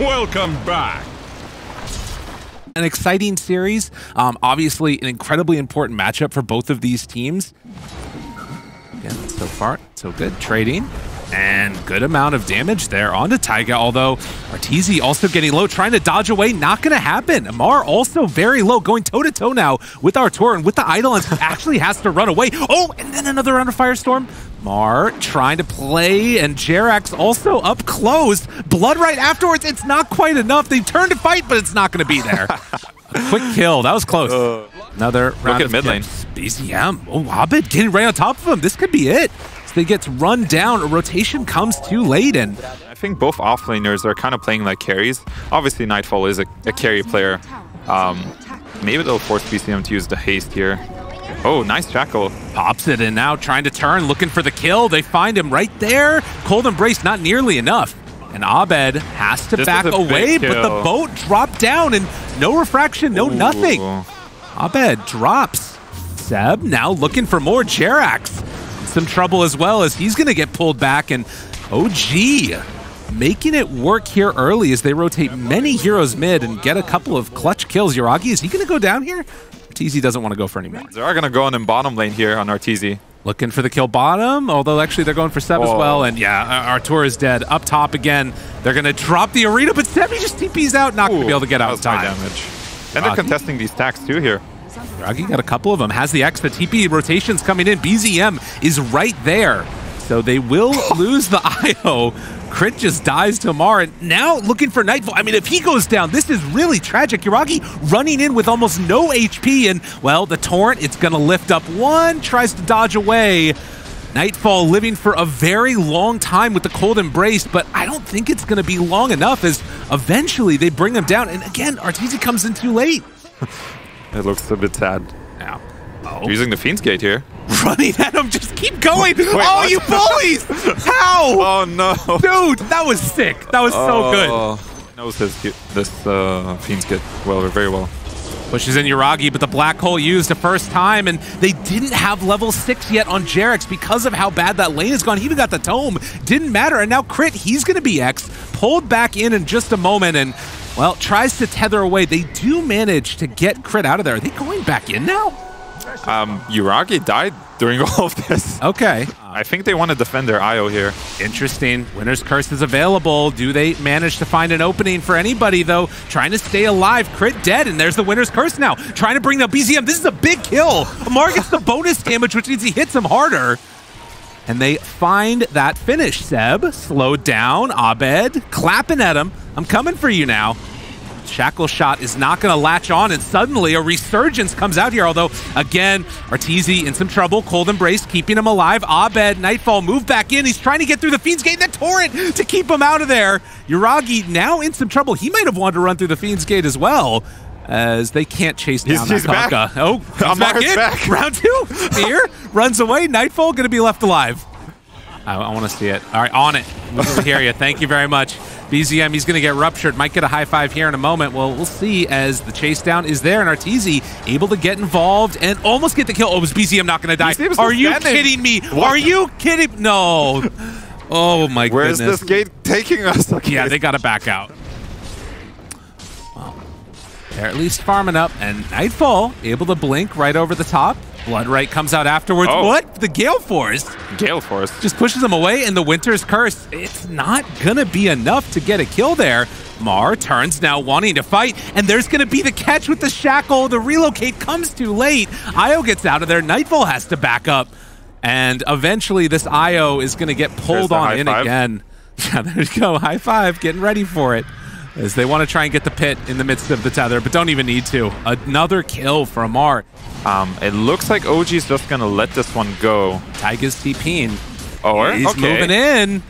Welcome back. An exciting series, obviously an incredibly important matchup for both of these teams. Again, so far, so good. Trading. And good amount of damage there onto Taiga, although Arteezy also getting low, trying to dodge away, not going to happen. Amar also very low, going toe-to-toe now with Artur, and with the Eidolons, actually has to run away. Oh, and then another round of Firestorm. Amar trying to play, and Jerax also up close. Blood right afterwards, it's not quite enough. They turn to fight, but it's not going to be there. Quick kill, that was close. Another round of mid lane. BZM, oh, Abed getting right on top of him. This could be it. They get run down, a rotation comes too late, and I think both offlaners are kind of playing like carries. Obviously Nightfall is a carry player. Maybe they'll force BCM to use the haste here. Oh, nice Jackal. Pops it in now, trying to turn, looking for the kill. They find him right there. Cold Embrace, not nearly enough. And Abed has to back away, but the boat dropped down, and no refraction, no nothing. Abed drops. Ceb now looking for more Jerax. Some trouble as well, as he's going to get pulled back, and OG making it work here early as they rotate many heroes mid and get a couple of clutch kills. Yuragi, is he going to go down here? Arteezy doesn't want to go for any more. They are going to go on in bottom lane here on Arteezy. Looking for the kill bottom, although actually they're going for Ceb as well, and yeah, Artur is dead. Up top again, they're going to drop the arena, but Ceb, he just TPs out, not going to be able to get out of time. Damage. And they're contesting these stacks too here. Yuragi got a couple of them, has the X, the TP rotation's coming in, BZM is right there. So they will lose the IO. Crit just dies to Amar, and now looking for Nightfall. I mean, if he goes down, this is really tragic. Yuragi running in with almost no HP, and well, the Torrent, it's gonna lift up one, tries to dodge away. Nightfall living for a very long time with the Cold Embrace, but I don't think it's gonna be long enough, as eventually they bring him down, and again, Arteezy comes in too late. It looks a bit sad. Now, using the Fiend's Gate here. Running at him, just keep going. Wait, oh, you bullies! How? Oh no, dude, that was sick. That was so good. Knows this Fiend's Gate very well. Pushes in Yuragi, but the black hole used the first time, and they didn't have level 6 yet on Jerax because of how bad that lane has gone. He even got the tome, didn't matter, and now Crit, he's gonna be X, pulled back in just a moment, and well, tries to tether away. They do manage to get Crit out of there. Are they going back in now? Yuragi died during all of this. Okay. I think they want to defend their IO here. Interesting. Winner's Curse is available. Do they manage to find an opening for anybody, though? Trying to stay alive. Crit dead, and there's the Winner's Curse now. Trying to bring the BZM. This is a big kill. Amar gets the bonus damage, which means he hits him harder. And they find that finish. Ceb slowed down. Abed clapping at him. I'm coming for you now. Shackle Shot is not going to latch on, and suddenly a resurgence comes out here, although again, Arteezy in some trouble. Cold Embrace keeping him alive. Abed, Nightfall move back in. He's trying to get through the Fiend's Gate, the Torrent to keep him out of there. Yuragi now in some trouble. He might have wanted to run through the Fiend's Gate as well, as they can't chase down Taiga. Oh, he's back in. Back. Round 2. Here runs away. Nightfall going to be left alive. I want to see it. All right, on it. We can hear you. Thank you very much. BZM, he's going to get ruptured. Might get a high five here in a moment. Well, we'll see, as the chase down is there, and Arteezy able to get involved and almost get the kill. Oh, is BZM not going to die? Are you kidding me? What? Are you kidding? No. Oh, my goodness. Where is this gate taking us? Okay. Yeah, they got to back out. Well, they're at least farming up, and Nightfall able to blink right over the top. Bloodright comes out afterwards. Oh. What? The Gale Force. Gale Force. Just pushes him away, and the Winter's Curse. It's not going to be enough to get a kill there. Mar turns now, wanting to fight, and there's going to be the catch with the Shackle. The relocate comes too late. IO gets out of there. Nightfall has to back up, and eventually this IO is going to get pulled on in again. Yeah, there you go. High five. Getting ready for it, as they want to try and get the pit in the midst of the tether, but don't even need to. Another kill for Amar. It looks like OG's just going to let this one go. Taiga's TPing. Oh, he's moving in.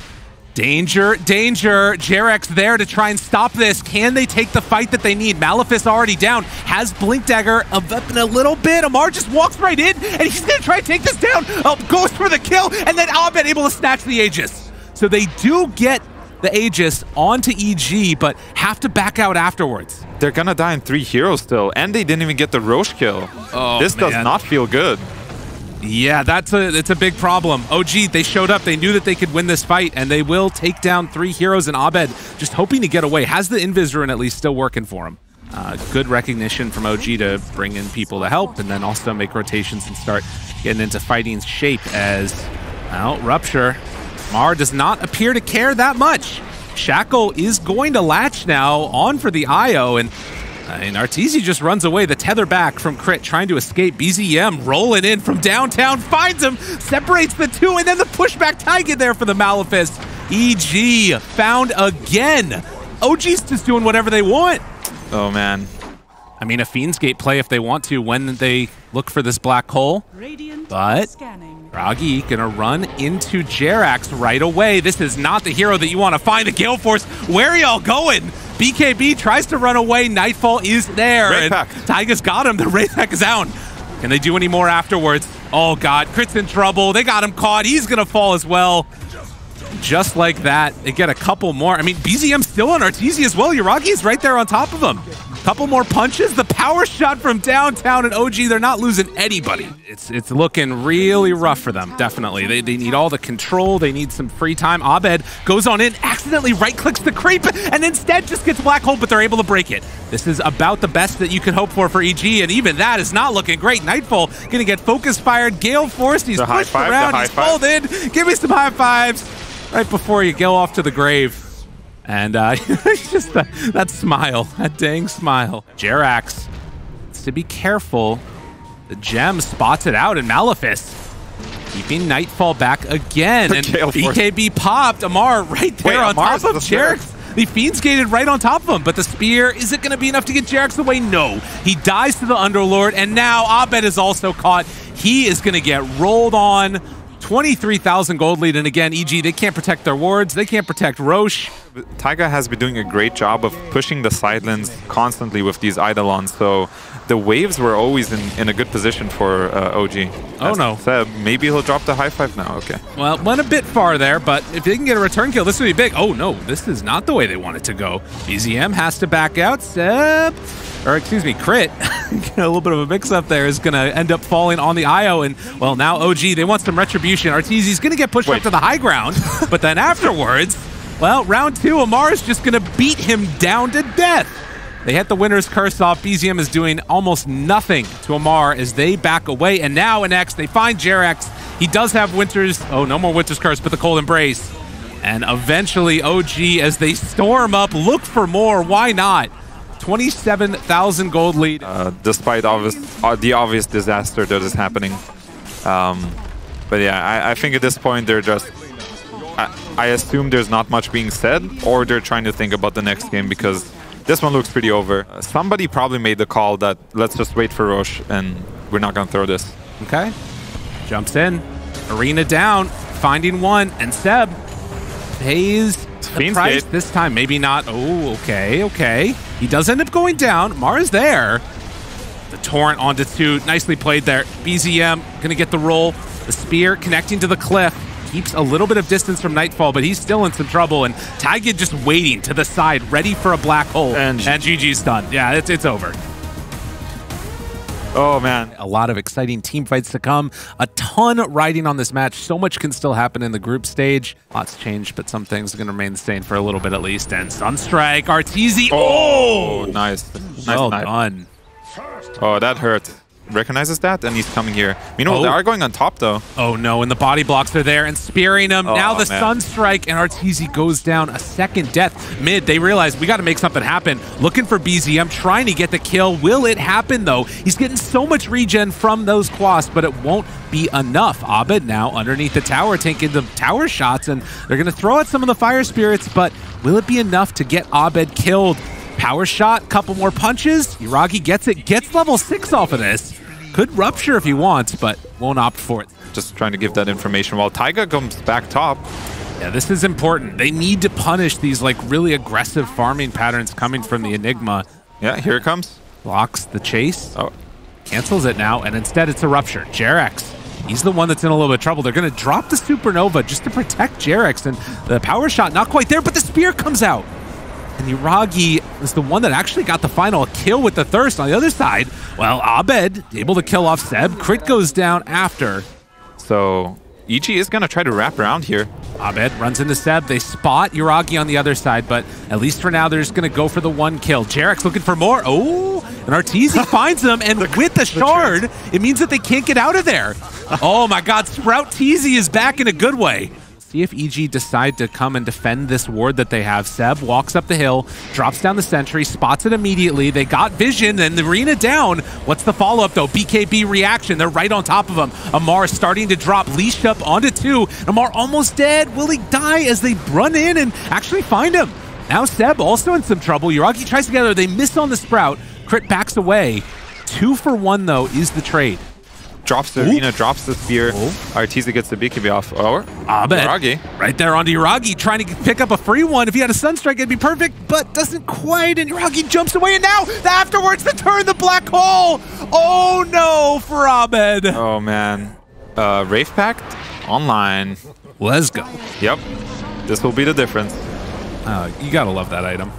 Danger, danger. Jerax there to try and stop this. Can they take the fight that they need? Malefus already down. Has Blink Dagger up in a little bit. Amar just walks right in, and he's going to try and take this down. Goes for the kill, and then Abed able to snatch the Aegis. So they do get the Aegis onto EG, but have to back out afterwards. They're gonna die in 3 heroes still, and they didn't even get the Roche kill. Oh, this man does not feel good. Yeah, that's a big problem. OG, they showed up. They knew that they could win this fight, and they will take down three heroes, and Abed just hoping to get away. Has the Invis Rune at least still working for him. Good recognition from OG to bring in people to help, and then also make rotations and start getting into fighting shape as, well, Rupture. Mar does not appear to care that much. Shackle is going to latch now on for the IO, and Arteezy just runs away. The tether back from Crit, trying to escape. BZM rolling in from downtown, finds him, separates the two, and then the pushback. Taiga there for the Malefist. EG found again. OG's just doing whatever they want. Oh, man. I mean, a Fiend's Gate play if they want to when they look for this black hole. But Yuragi gonna run into Jerax right away. This is not the hero that you want to find. The Gale Force, where are y'all going? BKB tries to run away. Nightfall is there. Taiga's got him. The Wraith Pack is out. Can they do any more afterwards? Oh, God. Crit's in trouble. They got him caught. He's gonna fall as well. Just like that, they get a couple more. I mean, BZM's still on Arteezy as well. Yuragi's right there on top of him. Couple more punches. The power shot from downtown, and OG, they're not losing anybody. It's looking really rough for them, definitely. They need all the control. They need some free time. Abed goes on in, accidentally right-clicks the creep, and instead just gets black hole, but they're able to break it. This is about the best that you could hope for EG, and even that is not looking great. Nightfall going to get focus fired. Gale Force, he's pushed around, he's pulled in. Give me some high fives right before you go off to the grave. And just that smile, that dang smile. Jerax needs to be careful. The gem spots it out in Malefist. Keeping Nightfall back again. And BKB popped. Amar right there. Wait, on Amar's top of Jerax. The Fiend's gated right on top of him, but the spear, is it going to be enough to get Jerax away? No. He dies to the Underlord, and now Abed is also caught. He is going to get rolled on. 23,000 gold lead, and again, EG, they can't protect their wards, they can't protect Roche. Taiga has been doing a great job of pushing the sidelines constantly with these Eidolons, so the waves were always in a good position for OG. Oh, no. Ceb, maybe he'll drop the high five now, okay. Well, went a bit far there, but if they can get a return kill, this would be big. Oh, no, this is not the way they want it to go. BZM has to back out. Ceb, or excuse me, Crit, a little bit of a mix-up there, is going to end up falling on the IO, and, well, now OG, they want some retribution. Arteezy's going to get pushed up to the high ground, but then afterwards, well, round two, Amar's just going to beat him down to death. They hit the winner's curse off. BZM is doing almost nothing to Amar as they back away, and now in X, they find Jerax. He does have Winter's, oh, no more Winter's Curse, but the Cold Embrace, and eventually OG, as they storm up, look for more, why not? 27,000 gold lead. Despite the obvious disaster that is happening. But yeah, I think at this point they're just... I assume there's not much being said, or they're trying to think about the next game because this one looks pretty over. Somebody probably made the call that let's just wait for Roche and we're not going to throw this. Okay. Jumps in. Arena down. Finding one. And Ceb pays the price this time. Maybe not. Oh, okay, okay. He does end up going down. Mara's there. The Torrent onto two. Nicely played there. BZM going to get the roll. The Spear connecting to the cliff. Keeps a little bit of distance from Nightfall, but he's still in some trouble. And Taiga just waiting to the side, ready for a black hole. And GG's done. Yeah, it's over. Oh, man. A lot of exciting team fights to come. A ton riding on this match. So much can still happen in the group stage. Lots changed, but some things are going to remain the same for a little bit at least. And Sunstrike, Arteezy. Oh, nice. Well done. Oh, that hurt. Recognizes that, and he's coming here. Meanwhile, they are going on top, though. Oh, no, and the body blocks are there and spearing him. Oh, now the Sunstrike, and Arteezy goes down. A second death mid. They realize, we got to make something happen. Looking for BZM, trying to get the kill. Will it happen, though? He's getting so much regen from those Quasts, but it won't be enough. Abed now underneath the tower, taking the tower shots, and they're going to throw out some of the Fire Spirits, but will it be enough to get Abed killed? Power shot, couple more punches. Yuragi gets it, gets level 6 off of this. Could Rupture if he wants, but won't opt for it. Just trying to give that information while Taiga comes back top. Yeah, this is important. They need to punish these like really aggressive farming patterns coming from the Enigma. Yeah, here it comes. Blocks the chase. Oh. Cancels it now, and instead it's a Rupture. Jerax, he's the one that's in a little bit of trouble. They're going to drop the Supernova just to protect Jerax, and the power shot not quite there, but the Spear comes out. And Yuragi is the one that actually got the final kill with the Thirst. On the other side, well, Abed able to kill off Ceb. Crit goes down after. So EG is going to try to wrap around here. Abed runs into Ceb. They spot Yuragi on the other side, but at least for now, they're just going to go for the one kill. Jerax looking for more. Oh, and Arteezy finds them. And with the shard, it means that they can't get out of there. Oh my God, Sprouteezy is back in a good way. See if EG decide to come and defend this ward that they have. Ceb walks up the hill, drops down the sentry, spots it immediately. They got vision and the arena down. What's the follow-up though? BKB reaction. They're right on top of him. Amar starting to drop, leash up onto two. Amar almost dead. Will he die as they run in and actually find him? Now Ceb also in some trouble. Yuragi tries together. They miss on the Sprout. Crit backs away. 2 for 1 though is the trade. Drops the arena, drops the spear. Arteezy gets the BKB off. Or Abed, Yuragi. Right there onto Yuragi, trying to pick up a free one. If he had a Sunstrike, it'd be perfect, but doesn't quite. And Yuragi jumps away, and now afterwards, the turn, the black hole. Oh no, for Abed. Oh man. Wraith Pact online. Let's go. Yep. This will be the difference. You gotta love that item.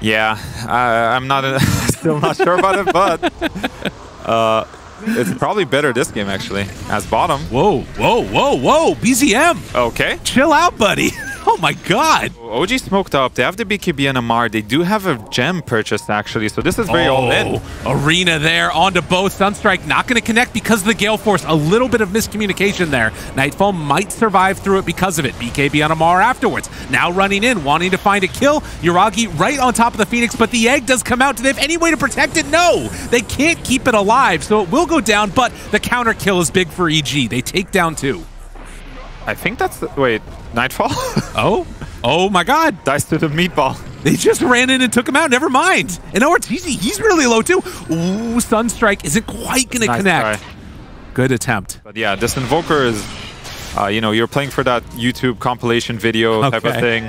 Yeah, I'm not still not sure about it, but. It's probably better this game, actually, as bottom. Whoa, whoa, whoa, whoa, BZM. Okay. Chill out, buddy. Oh, my God. OG smoked up. They have the BKB and Amar. They do have a gem purchased, actually, so this is very all-in. Arena there onto both. Sunstrike not going to connect because of the Gale Force. A little bit of miscommunication there. Nightfall might survive through it because of it. BKB on Amar afterwards. Now running in, wanting to find a kill. Yuragi right on top of the Phoenix, but the egg does come out. Do they have any way to protect it? No! They can't keep it alive, so it will go down, but the counter kill is big for EG. They take down two. I think that's the... Wait, Nightfall? Oh my God. Dice to the meatball. They just ran in and took him out. Never mind. And Arteezy, he's really low too. Ooh, Sunstrike isn't quite going to connect. Try. Good attempt. But yeah, this Invoker is, you know, you're playing for that YouTube compilation video type of thing.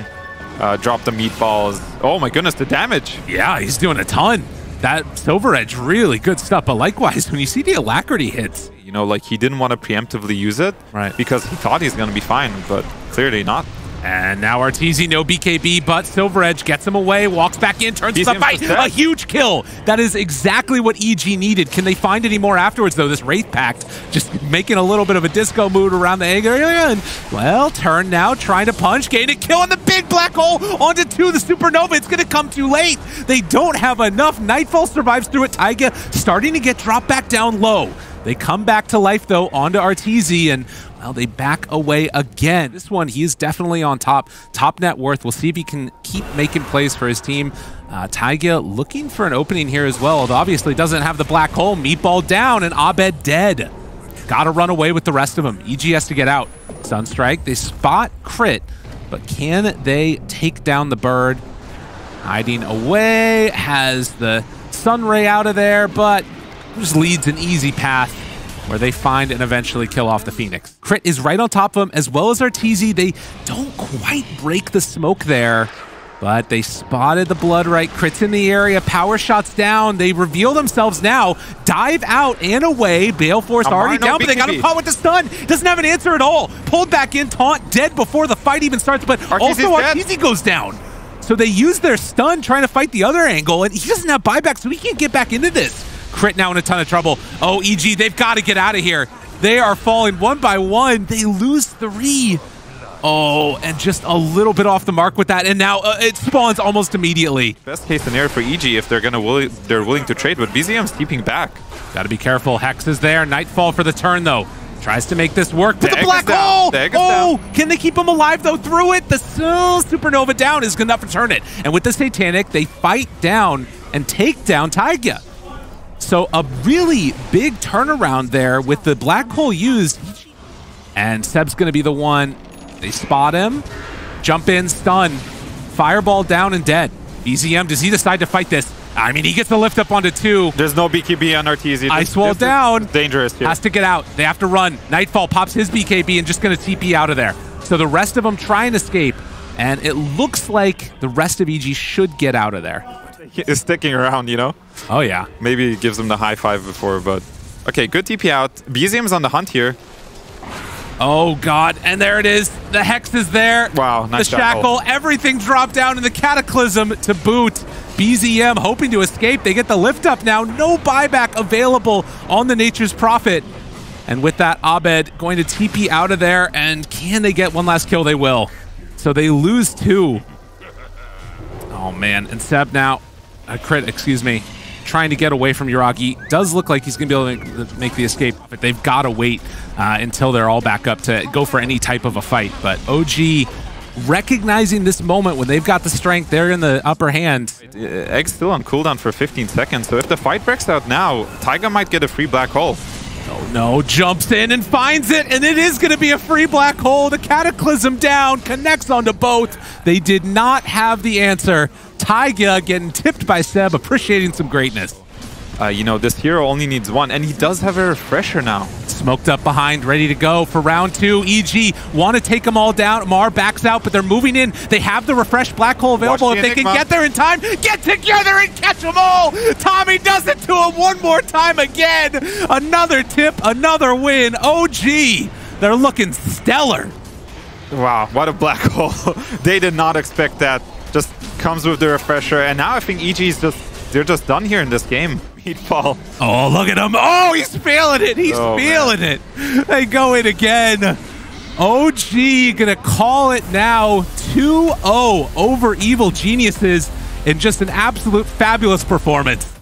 Drop the meatballs. Oh my goodness, the damage. Yeah, he's doing a ton. That Silver Edge, really good stuff. But likewise, when you see the Alacrity hits, you know, like he didn't want to preemptively use it, right? Because he thought he's going to be fine, but clearly not. And now Arteezy, no BKB, but Silver Edge gets him away, walks back in, turns the fight. A huge kill. That is exactly what EG needed. Can they find any more afterwards, though? This Wraith Pact just making a little bit of a disco mood around the egg area. And, well, turn now, trying to punch, gain a kill on the big black hole onto two. The Supernova, it's going to come too late. They don't have enough. Nightfall survives through it. Taiga starting to get dropped back down low. They come back to life, though, onto Arteezy, and, well, they back away again. This one, he is definitely on top. Top net worth. We'll see if he can keep making plays for his team. Taiga looking for an opening here as well. It obviously doesn't have the black hole. Meatball down, and Abed dead. Gotta run away with the rest of them. EG has to get out. Sunstrike, they spot Crit, but can they take down the bird? Hiding away, has the Sunray out of there, but... just leads an easy path where they find and eventually kill off the Phoenix. Crit is right on top of him, as well as Arteezy. They don't quite break the smoke there, but they spotted the Blood Right. Crit's in the area, power shots down. They reveal themselves now, dive out and away. Bale Force already down, but they got him caught with the stun. Doesn't have an answer at all. Pulled back in, taunt, dead before the fight even starts, but also Arteezy goes down. So they use their stun trying to fight the other angle, and he doesn't have buyback, so he can't get back into this. Crit now in a ton of trouble. Oh, EG, they've got to get out of here. They are falling one by one. They lose 3. Oh, and just a little bit off the mark with that. And now it spawns almost immediately. Best case scenario for EG if they're willing to trade, but BZM's keeping back. Got to be careful. Hex is there. Nightfall for the turn, though. Tries to make this work, but the black hole! Oh, can they keep him alive, though, through it? The Supernova down is enough to turn it. And with the Satanic, they fight down and take down Taiga. So a really big turnaround there with the black hole used. And Seb's going to be the one. They spot him. Jump in, stun. Fireball down and dead. BZM, does he decide to fight this? I mean, he gets the lift up onto two. There's no BKB on Arteezy. Icewall down. Dangerous here. Has to get out. They have to run. Nightfall pops his BKB and just going to TP out of there. So the rest of them try and escape. And it looks like the rest of EG should get out of there. Is sticking around, you know? Oh, yeah. Maybe it gives him the high five before, but... Okay, good TP out. BZM's on the hunt here. Oh god, and there it is. The Hex is there. Wow, nice the Shackle, everything dropped down in the Cataclysm to boot. BZM hoping to escape. They get the lift up now. No buyback available on the Nature's Prophet. And with that, Abed going to TP out of there, and can they get one last kill? They will. So they lose two. Oh man, and Ceb now, Crit, excuse me, trying to get away from Yuragi. Does look like he's going to be able to make the escape, but they've got to wait until they're all back up to go for any type of a fight. But OG recognizing this moment when they've got the strength, they're in the upper hand. Egg's still on cooldown for 15 seconds, so if the fight breaks out now, Taiga might get a free black hole. Oh no, jumps in and finds it, and it is going to be a free black hole. The Cataclysm down, connects onto both. They did not have the answer. Taiga getting tipped by Ceb, appreciating some greatness. You know, this hero only needs one, and he does have a refresher now. Smoked up behind, ready to go for round two. EG want to take them all down. Amar backs out, but they're moving in. They have the refreshed black hole available. If they can get there in time, get together and catch them all. Tommy does it to him one more time again. Another tip, another win. OG, they're looking stellar. Wow, what a black hole. They did not expect that. Just comes with the refresher, and now I think EG's they're just done here in this game. Meatball. Oh, look at him. Oh, he's feeling it. He's feeling it. They go in again. OG gonna call it now. 2-0 over Evil Geniuses in just an absolute fabulous performance.